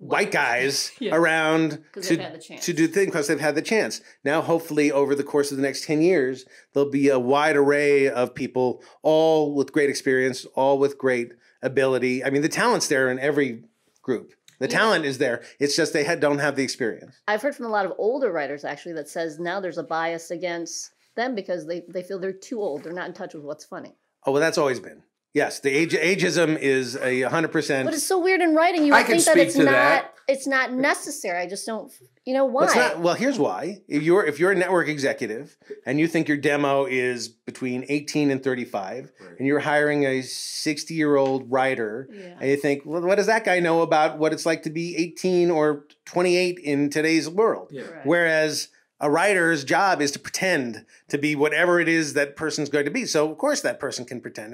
white guys around to do things because they've had the chance. Now, hopefully, over the course of the next 10 years, there'll be a wide array of people, all with great experience, all with great ability. I mean, the talent's there in every group. The talent is there. It's just they don't have the experience. I've heard from a lot of older writers, actually, that says now there's a bias against them because they feel they're too old. They're not in touch with what's funny. Oh, well, that's always been. Yes, the ageism is 100%. But it's so weird in writing. You would think that it's not necessary. I just don't, you know, why? Well, here's why. If you're a network executive and you think your demo is between 18 and 35, and you're hiring a 60-year-old writer, and you think, well, what does that guy know about what it's like to be 18 or 28 in today's world? Yeah. Right. Whereas a writer's job is to pretend to be whatever it is that person's going to be. So of course that person can pretend.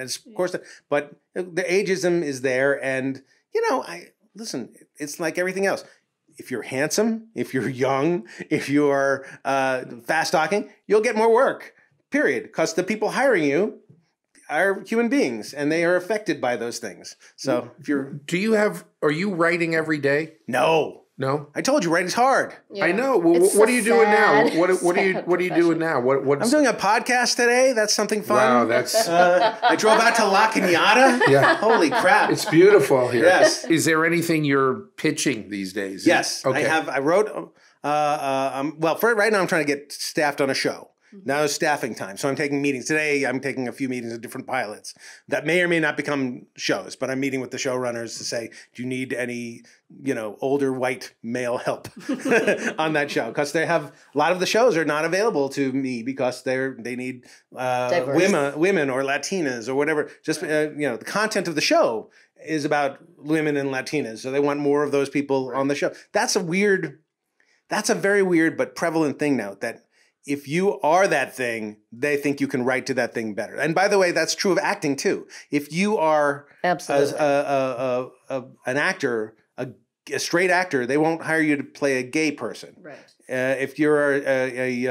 But the ageism is there, and you know, listen. It's like everything else. If you're handsome, if you're young, if you're fast talking, you'll get more work. Period. Because the people hiring you are human beings, and they are affected by those things. So if you're, are you writing every day? No. No, I told you writing's hard. Yeah. I know. Well, what are you doing now? What are you doing now? I'm doing a podcast today. That's something fun. Wow, that's. I drove out to La Cunada. Yeah. Holy crap! It's beautiful here. Yes. Is there anything you're pitching these days? Yes. Okay. I wrote. Well, right now I'm trying to get staffed on a show. Now it's staffing time, so I'm taking meetings. Today I'm taking a few meetings of different pilots that may or may not become shows, but I'm meeting with the showrunners to say, do you need any, you know, older white male help on that show? Because they have, a lot of the shows are not available to me because they need women or Latinas or whatever. Just, you know, the content of the show is about women and Latinas, so they want more of those people on the show. That's a very weird but prevalent thing now, that if you are that thing, they think you can write to that thing better. And by the way, that's true of acting too. If you are an actor, a straight actor, they won't hire you to play a gay person. Right. If you're a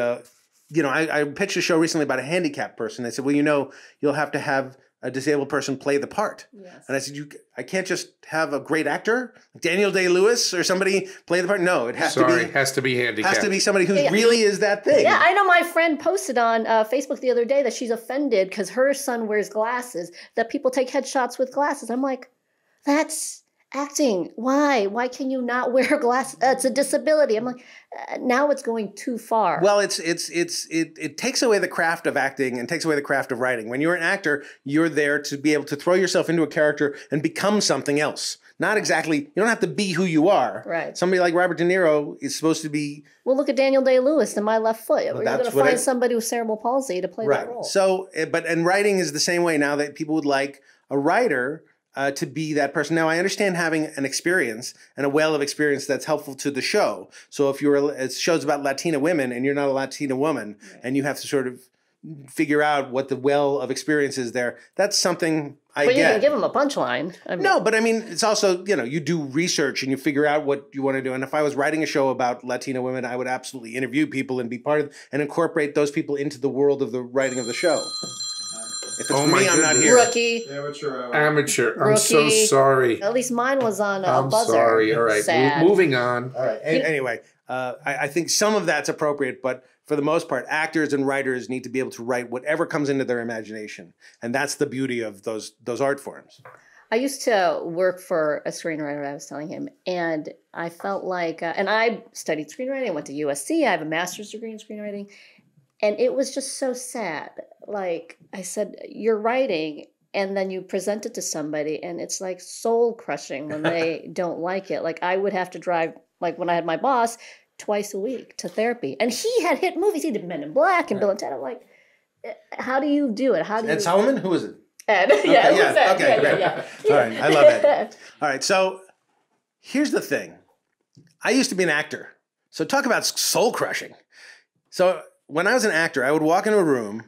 you know, I pitched a show recently about a handicapped person. They said, well, you know, you'll have to have a disabled person play the part. Yes. And I said, I can't just have a great actor, Daniel Day-Lewis or somebody play the part. No, it has to be. Has to be handicapped. Has to be somebody who really is that thing. Yeah, I know my friend posted on Facebook the other day that she's offended because her son wears glasses, that people take headshots with glasses. I'm like, that's acting. Why? Why can you not wear glasses? It's a disability. I'm like, now it's going too far. Well, it takes away the craft of acting and takes away the craft of writing. When you're an actor, you're there to be able to throw yourself into a character and become something else. Not exactly. You don't have to be who you are. Right. Somebody like Robert De Niro is supposed to be. Well, look at Daniel Day-Lewis in My Left Foot. Well, you're going to find somebody with cerebral palsy to play that role. So, but and writing is the same way now that people would like a writer. To be that person. Now, I understand having an experience and a well of experience that's helpful to the show. So if you're a show's about Latina women and you're not a Latina woman, right, and you have to sort of figure out what the well of experience is there, that's something I get. But you can give them a punchline. I mean, no, but I mean, it's also, you know, you do research and you figure out what you want to do. And if I was writing a show about Latina women, I would absolutely interview people and be part of and incorporate those people into the world of the writing of the show. If it's me, I'm not here. Rookie. Amateur. Amateur. I'm so sorry. At least mine was on a buzzer. I'm sorry. All right. Moving on. All right. Anyway, I think some of that's appropriate, but for the most part, actors and writers need to be able to write whatever comes into their imagination. And that's the beauty of those art forms. I used to work for a screenwriter, I was telling him, and I felt like, and I studied screenwriting, I went to USC, I have a master's degree in screenwriting. And it was just so sad. Like I said, you're writing and then you present it to somebody and it's like soul crushing when they don't like it. Like I would have to drive, like when I had my boss, twice a week to therapy. And he had hit movies. He did Men in Black and Bill and Ted. I'm like, how do you do it? How do you Ed Solomon? Who is it? Ed. Yeah, okay, yeah, Ed. Okay, yeah. All right, I love Ed. All right, so here's the thing. I used to be an actor. So talk about soul crushing. So when I was an actor, I would walk into a room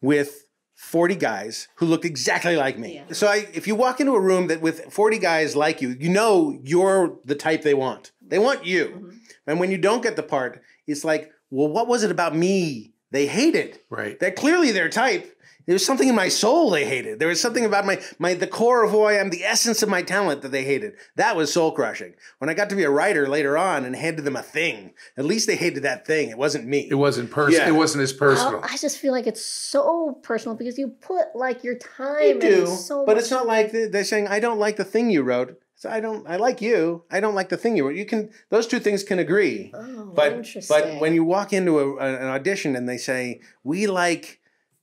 with 40 guys who looked exactly like me. Yeah. So if you walk into a room that with 40 guys like you, you know you're the type they want. They want you. Mm-hmm. And when you don't get the part, it's like, well, what was it about me they hated? Right. They're clearly their type. There was something in my soul they hated. There was something about the core of who I am, the essence of my talent that they hated. That was soul crushing. When I got to be a writer later on and handed them a thing, at least they hated that thing. It wasn't me. It wasn't personal. Yeah. It wasn't as personal. I just feel like it's so personal because you put like your time into so much. But it's not like they're saying, I don't like the thing you wrote. So I like you. I don't like the thing you were. You can, those two things can agree. Oh, but, interesting. But when you walk into an audition and they say, we like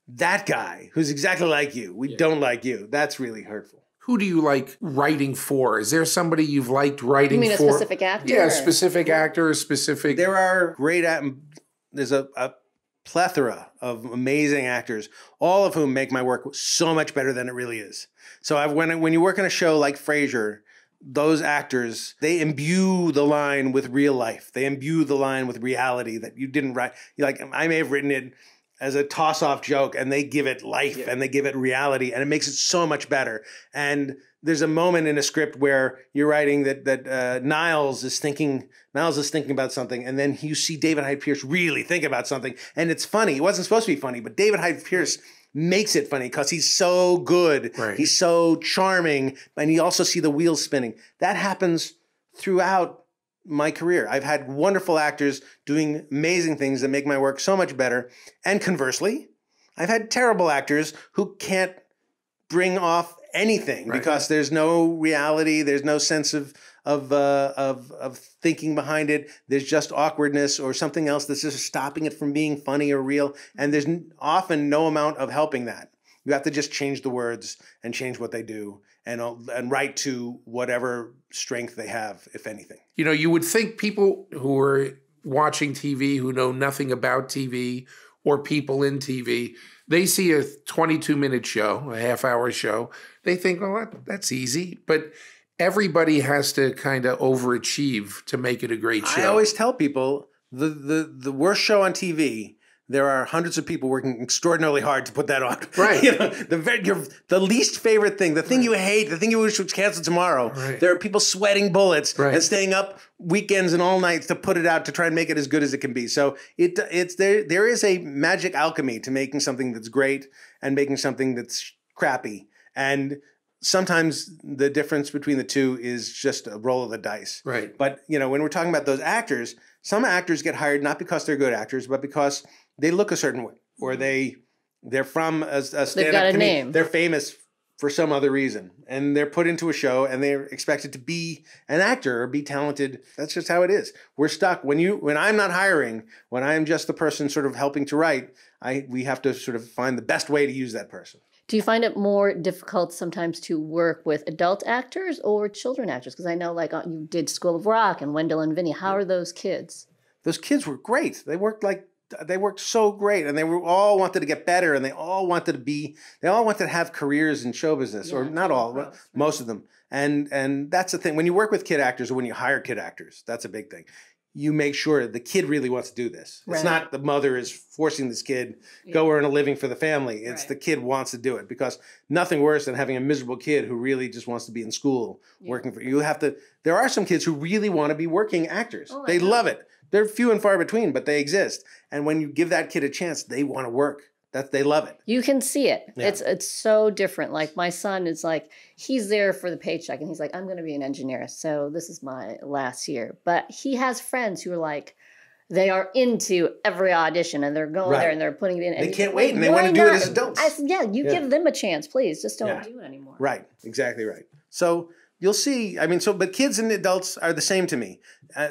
that guy who's exactly like you. We don't like you. That's really hurtful. Who do you like writing for? Is there somebody you've liked writing for? You mean a specific actor? Yeah, a specific actor, a specific... There are great... There's a plethora of amazing actors, all of whom make my work so much better than it really is. So when you work on a show like Frasier, those actors, they imbue the line with real life. They imbue the line with reality that you didn't write. Like, I may have written it as a toss-off joke, and they give it life, and they give it reality, and it makes it so much better. And there's a moment in a script where you're writing that Niles is thinking about something, and then you see David Hyde Pierce really think about something, and it's funny. It wasn't supposed to be funny, but David Hyde Pierce makes it funny because he's so good, he's so charming, and you also see the wheels spinning. That happens throughout my career. I've had wonderful actors doing amazing things that make my work so much better. And conversely, I've had terrible actors who can't bring off anything because there's no reality, there's no sense of thinking behind it. There's just awkwardness or something else that's just stopping it from being funny or real. And there's often no amount of helping that. You have to just change the words and change what they do and write to whatever strength they have, if anything. You know, you would think people who are watching TV, who know nothing about TV or people in TV, they see a 22-minute show, a half-hour show. They think, well, that's easy. But everybody has to kind of overachieve to make it a great show. I always tell people the worst show on TV There are hundreds of people working extraordinarily hard to put that on. Right. You know, the least favorite thing, the thing you hate, the thing you wish was canceled tomorrow. Right. There are people sweating bullets and staying up weekends and all nights to put it out to try and make it as good as it can be. So there is a magic alchemy to making something that's great and making something that's crappy. And sometimes the difference between the two is just a roll of the dice. Right. But, you know, when we're talking about those actors, some actors get hired not because they're good actors, but because they look a certain way, or they're from a stand-up comedian. They're famous for some other reason, and they're put into a show, and they're expected to be an actor or be talented. That's just how it is. We're stuck when I'm not hiring, when I'm just the person sort of helping to write. We have to sort of find the best way to use that person. Do you find it more difficult sometimes to work with adult actors or children actors? Because I know, like, you did School of Rock and Wendell and Vinny. How are those kids? Those kids were great. They worked so great, and they were all wanted to get better, and they all wanted to be, they all wanted to have careers in show business, or not all, but most of them. And that's the thing. When you work with kid actors, or when you hire kid actors, that's a big thing. You make sure the kid really wants to do this. Right. It's not the mother is forcing this kid go earn a living for the family. It's the kid wants to do it, because nothing worse than having a miserable kid who really just wants to be in school working for you. Have to. There are some kids who really want to be working actors. Oh, they love it. They're few and far between, but they exist. And when you give that kid a chance, they want to work. They love it. You can see it. Yeah. It's so different. Like, my son is like, he's there for the paycheck, and he's like, I'm going to be an engineer, so this is my last year. But he has friends who are like, they are into every audition, and they're going there, and they're putting it in. They can't wait, and they want to do it as adults. I said, you give them a chance, please. Just don't do it anymore. Right. Exactly right. So you'll see, I mean, so, but kids and adults are the same to me.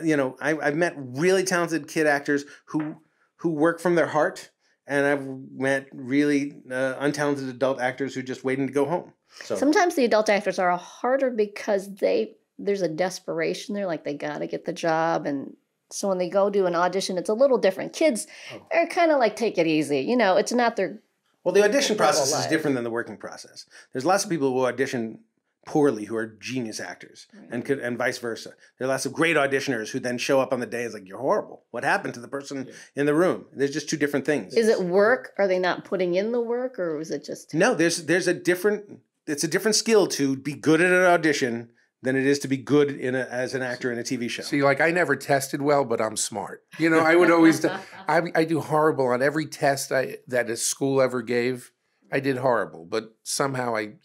You know, I've met really talented kid actors who work from their heart, and I've met really untalented adult actors who are just waiting to go home. So sometimes the adult actors are harder because there's a desperation there, like they got to get the job, and so when they go do an audition, it's a little different. Kids are kind of like, take it easy, you know, it's not their... Well, the audition process is different than the working process. There's lots of people who audition poorly, who are genius actors, and vice versa. There are lots of great auditioners who then show up on the day and it's like, you're horrible. What happened to the person in the room? There's just two different things. Is it work? Are they not putting in the work, or is it just... No, there's a different, it's a different skill to be good at an audition than it is to be good in as an actor in a TV show. See, like, I never tested well, but I'm smart. You know, I would always, I do horrible on every test that a school ever gave. I did horrible, but somehow I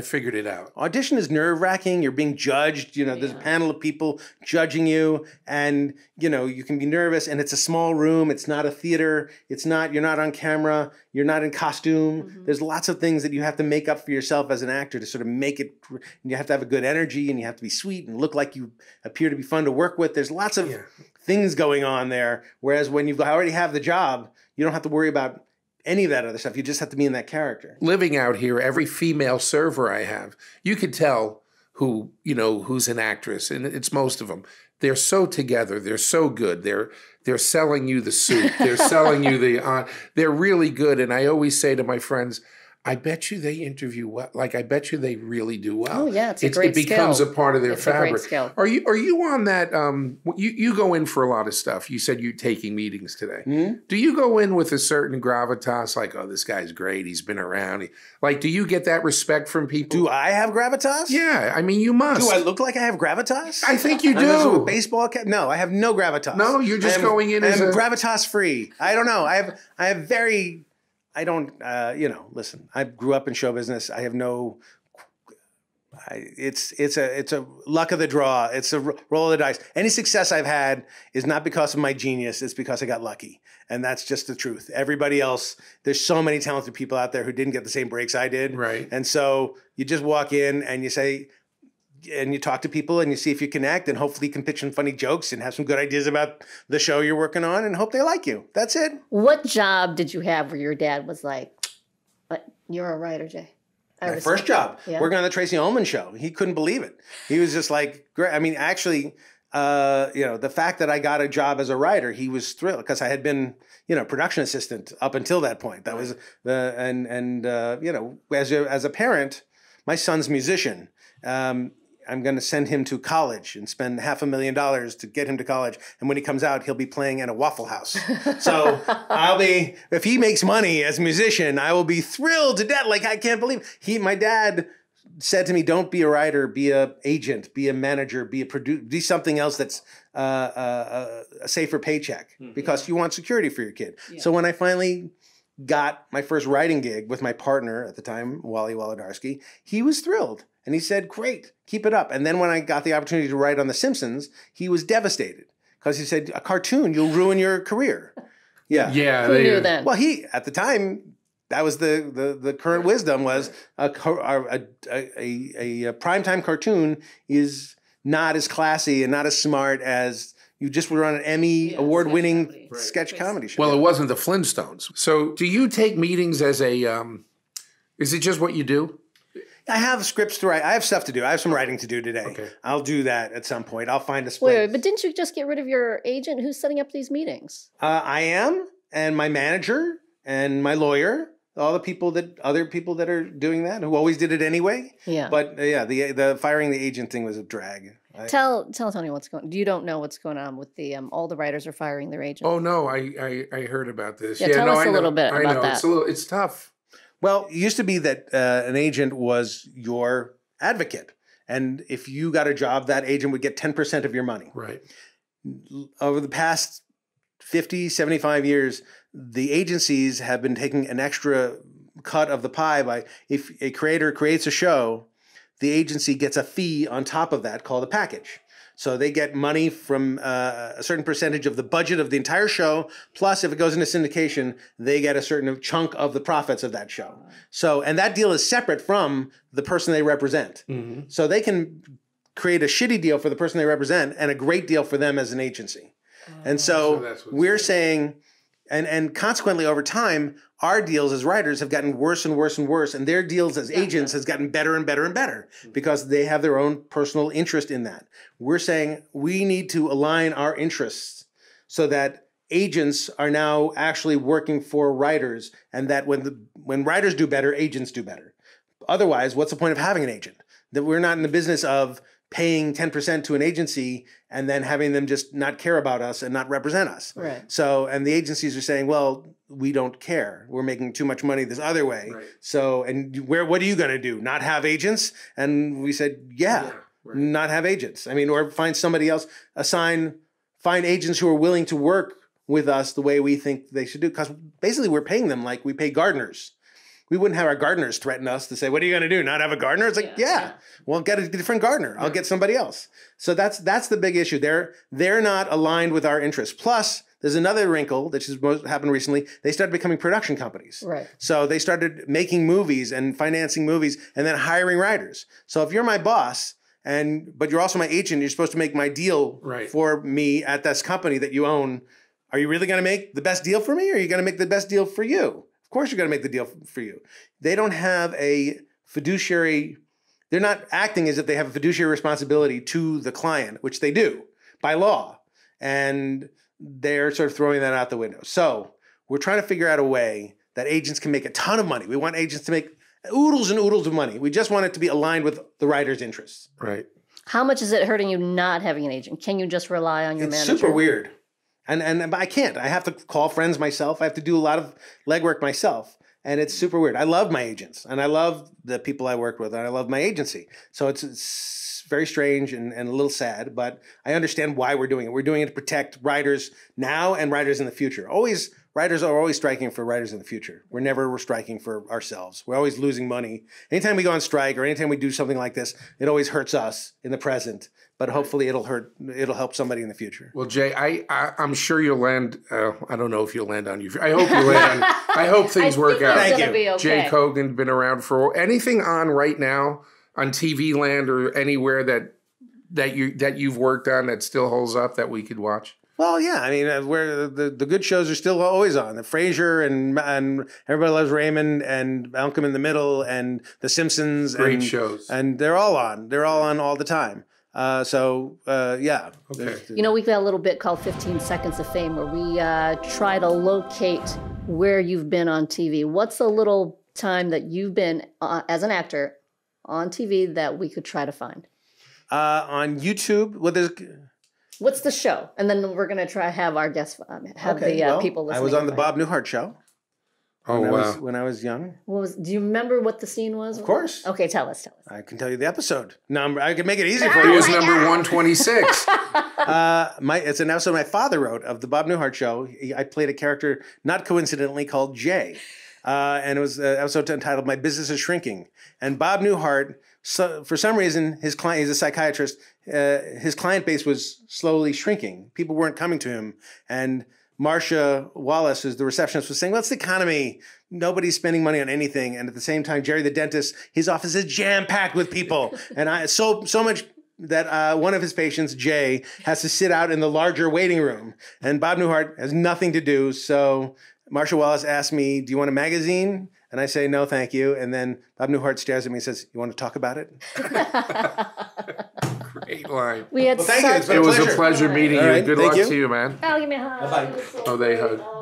figured it out. Audition is nerve-wracking. You're being judged. You know, there's a panel of people judging you, and, you know, you can be nervous, and it's a small room. It's not a theater. It's not, you're not on camera. You're not in costume. Mm-hmm. There's lots of things that you have to make up for yourself as an actor to sort of make it, and you have to have a good energy, and you have to be sweet and look like you appear to be fun to work with. There's lots of things going on there. Whereas when you already have the job, you don't have to worry about any of that other stuff. You just have to be in that character. Living out here, every female server I have, you could tell who, you know, who's an actress, and it's most of them. They're so together. They're so good. They're selling you the soup. They're selling you the, they're really good. And I always say to my friends, I bet you they interview well. Like, I bet you they really do well. Oh yeah, it's a great skill. It becomes a part of their fabric. It's a great skill. Are you on that? You go in for a lot of stuff. You said you're taking meetings today. Mm-hmm. Do you go in with a certain gravitas? Like, oh, this guy's great. He's been around. Like, do you get that respect from people? Do I have gravitas? Yeah, I mean, you must. Do I look like I have gravitas? I think you do. A baseball cap? No, I have no gravitas. No, you're just going in as gravitas free. I don't know. I have very. I don't, you know, listen, I grew up in show business. I have no, it's a luck of the draw. It's a roll of the dice. Any success I've had is not because of my genius. It's because I got lucky. And that's just the truth. Everybody else, there's so many talented people out there who didn't get the same breaks I did. Right. And so you just walk in and you say, and you talk to people and you see if you connect, and hopefully you can pitch some funny jokes and have some good ideas about the show you're working on, and hope they like you. That's it. What job did you have where your dad was like, "But you're a writer, Jay"? My first job, working on the Tracy Ullman show. He couldn't believe it. He was just like, "Great." I mean, actually, you know, the fact that I got a job as a writer, he was thrilled, because I had been, you know, production assistant up until that point. That was the, you know, as a parent, my son's musician. I'm going to send him to college and spend $500,000 to get him to college. And when he comes out, he'll be playing at a Waffle House. So I'll be, if he makes money as a musician, I will be thrilled to death. Like, I can't believe my dad said to me, don't be a writer, be a agent, be a manager, be a producer, be something else that's a safer paycheck, because you want security for your kid. Yeah. So when I finally got my first writing gig with my partner at the time, Wally Wolodarski, he was thrilled. And he said, great, keep it up. And then when I got the opportunity to write on The Simpsons, he was devastated because he said, a cartoon, you'll ruin your career. Yeah. Yeah. Who knew then? Well, he, at the time, that was the current wisdom was a primetime cartoon is not as classy and not as smart as you just were on an Emmy award-winning sketch comedy show. Well, it wasn't the Flintstones. So do you take meetings as a, is it just what you do? I have scripts to write. I have stuff to do. I have some writing to do today. Okay. I'll do that at some point. I'll find a split. Wait, but didn't you just get rid of your agent who's setting up these meetings? I am, and my manager and my lawyer, all the people that other people that are doing that who always did it anyway. Yeah. But yeah, the firing the agent thing was a drag. Tell Tony what's going on. You don't know what's going on with the all the writers are firing their agents. Oh no, I heard about this. Yeah, tell us a little bit about that. It's tough. Well, it used to be that an agent was your advocate. And if you got a job, that agent would get 10% of your money. Right. Over the past 50, 75 years, the agencies have been taking an extra cut of the pie by, if a creator creates a show, the agency gets a fee on top of that called a package. So they get money from a certain percentage of the budget of the entire show. Plus, if it goes into syndication, they get a certain chunk of the profits of that show. So, and that deal is separate from the person they represent. Mm-hmm. So they can create a shitty deal for the person they represent and a great deal for them as an agency. Oh. And so we're saying, and consequently over time, our deals as writers have gotten worse and worse and worse, and their deals as agents has gotten better and better and better because they have their own personal interest in that. We're saying we need to align our interests so that agents are now actually working for writers, and that when writers do better, agents do better. Otherwise, what's the point of having an agent? That we're not in the business of paying 10% to an agency and then having them just not care about us and not represent us. Right. So, and the agencies are saying, well, we don't care. We're making too much money this other way. Right. So, and where, what are you going to do? Not have agents? And we said, yeah, not have agents. I mean, or find somebody else, find agents who are willing to work with us the way we think they should do. Because basically we're paying them like we pay gardeners. We wouldn't have our gardeners threaten us to say, what are you going to do, not have a gardener? It's like, yeah. Well, get a different gardener. I'll get somebody else. So that's the big issue. They're not aligned with our interests. Plus, there's another wrinkle that has happened recently. They started becoming production companies. Right. So they started making movies and financing movies and then hiring writers. So if you're my boss, but you're also my agent, you're supposed to make my deal for me at this company that you own. Are you really going to make the best deal for me, or are you going to make the best deal for you? Of course you're going to make the deal for you. They don't have a fiduciary, they're not acting as if they have a fiduciary responsibility to the client, which they do by law. And they're sort of throwing that out the window. So we're trying to figure out a way that agents can make a ton of money. We want agents to make oodles and oodles of money. We just want it to be aligned with the writer's interests. Right. How much is it hurting you not having an agent? Can you just rely on your manager? It's super weird. And I can't. I have to call friends myself. I have to do a lot of legwork myself. And it's super weird. I love my agents. And I love the people I work with. And I love my agency. So it's very strange and a little sad. But I understand why we're doing it. We're doing it to protect writers now and writers in the future. Writers are always striking for writers in the future. We're never striking for ourselves. We're always losing money. Anytime we go on strike or anytime we do something like this, it always hurts us in the present. But hopefully it'll help somebody in the future. Well, Jay, I'm sure you'll land. I don't know if you'll land on you. I hope you land. I hope things work out. Thank you. Okay. Jay Kogen, been around for anything on right now on TV land or anywhere that you've worked on that still holds up that we could watch. Well, yeah, I mean, where the good shows are still always on. The Frasier and Everybody Loves Raymond and Malcolm in the Middle and The Simpsons. Great shows. And they're all on. They're all on all the time. Yeah. Okay. You know, we've got a little bit called 15 Seconds of Fame where we try to locate where you've been on TV. What's a little time that you've been, as an actor, on TV that we could try to find? on YouTube. Well, there's... What's the show? And then we're going to try have our guests, have okay, the well, people listening. I was on the Bob Newhart show. Oh, when wow. When I was young. What was? Do you remember what the scene was? Of course. Okay, tell us, I can tell you the episode. Number. I can make it easy for you. It was number 126. It's an episode my father wrote of the Bob Newhart show. I played a character, not coincidentally, called Jay. And it was an episode entitled My Business is Shrinking. And Bob Newhart, so, for some reason, his client, he's a psychiatrist, his client base was slowly shrinking. People weren't coming to him. And Marcia Wallace, who's the receptionist, was saying, well, it's the economy. Nobody's spending money on anything. And at the same time, Jerry the dentist, his office is jam-packed with people. And so much that one of his patients, Jay, has to sit out in the larger waiting room. And Bob Newhart has nothing to do. So Marcia Wallace asked me, do you want a magazine? And I say, no, thank you. And then Bob Newhart stares at me and says, you want to talk about it? Great line. We had well, thank you. It was a pleasure meeting you. Good luck to you, man. Oh, give me a hug. Bye-bye. Oh, they hugged.